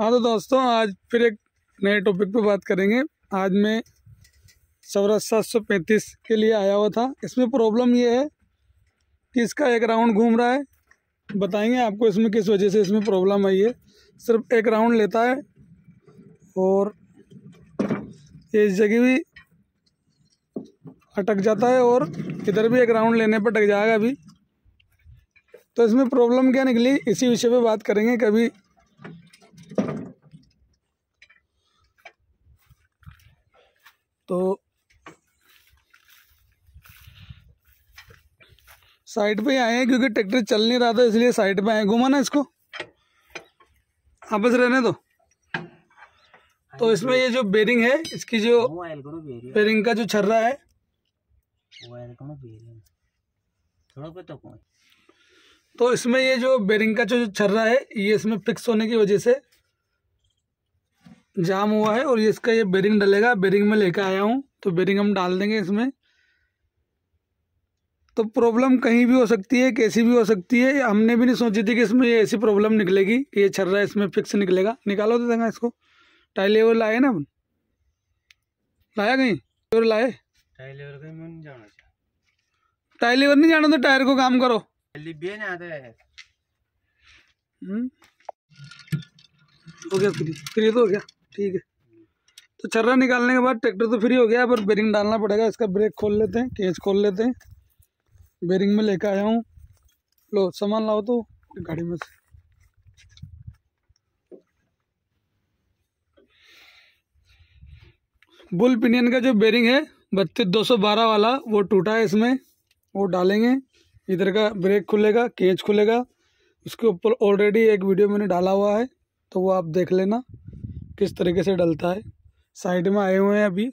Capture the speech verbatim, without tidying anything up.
हाँ तो दोस्तों, आज फिर एक नए टॉपिक पे बात करेंगे। आज मैं स्वराज सात सौ पैंतीस के लिए आया हुआ था। इसमें प्रॉब्लम ये है कि इसका एक राउंड घूम रहा है। बताएंगे आपको इसमें किस वजह से इसमें प्रॉब्लम आई है। सिर्फ एक राउंड लेता है और इस जगह भी अटक जाता है और इधर भी एक राउंड लेने पर अटक जाएगा अभी। तो इसमें प्रॉब्लम क्या निकली, इसी विषय पे बात करेंगे। कभी तो साइड पे आए हैं क्योंकि ट्रैक्टर चल नहीं रहा था, इसलिए साइड पे आए। घुमाना इसको, आपस रहने दो। तो इसमें ये जो बेरिंग है, इसकी जो बेरिंग का जो छर्रा है, तो इसमें ये जो बेरिंग का जो छर्रा है ये इसमें फिक्स होने की वजह से जाम हुआ है। और ये इसका ये बेरिंग डलेगा, बेरिंग में लेकर आया हूँ तो बेरिंग हम डाल देंगे इसमें। तो प्रॉब्लम कहीं भी हो सकती है, कैसी भी हो सकती है। हमने भी नहीं सोची थी कि इसमें ये ऐसी प्रॉब्लम निकलेगी कि ये छर्रा इसमें फिक्स निकलेगा। निकालो तो देंगे इसको। टाई लेवल लाए ना अपन, लाया कहीं लेवल लाए? टाई लेवल कहीं मन जाना चाहिए। टाई लेवल नहीं जाना तो टायर को काम करो। हो गया फ्री, फ्री तो हो गया, ठीक है। तो छर्रा निकालने के बाद ट्रैक्टर तो फ्री हो गया, पर बेरिंग डालना पड़ेगा। इसका ब्रेक खोल लेते हैं, केज खोल लेते हैं। बेरिंग में लेकर आया हूँ। लो सामान लाओ तो गाड़ी में से। बुल पिनियन का जो बेरिंग है बत्तीस दो सौ बारह वाला, वो टूटा है। इसमें वो डालेंगे, इधर का ब्रेक खुलेगा, केज खुलेगा। उसके ऊपर ऑलरेडी एक वीडियो मैंने डाला हुआ है, तो वो आप देख लेना किस तरीके से डलता है। साइड में आए हुए हैं अभी।